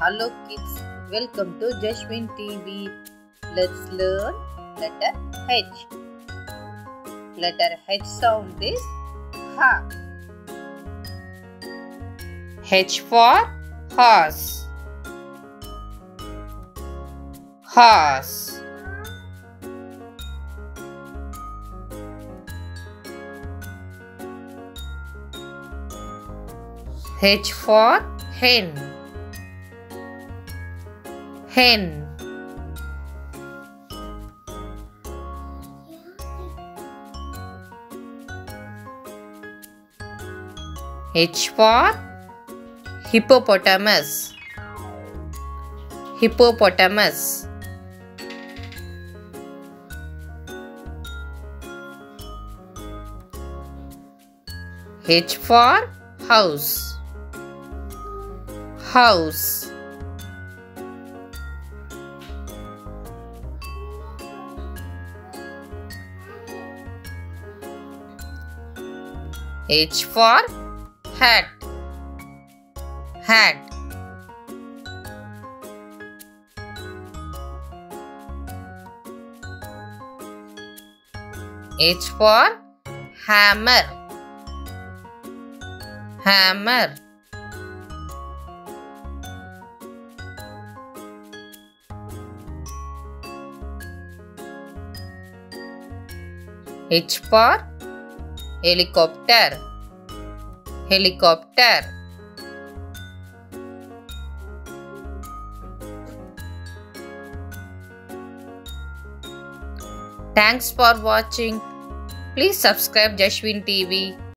Hello kids, welcome to Jashwin TV. Let's learn letter H. Letter H sound is ha. H for horse. Horse. H for hen. Hen. H for hippopotamus. Hippopotamus. H for house. House. H for hat. Hat. H for hammer. Hammer. H for helicopter. Helicopter. Thanks for watching. Please subscribe Jashwin TV.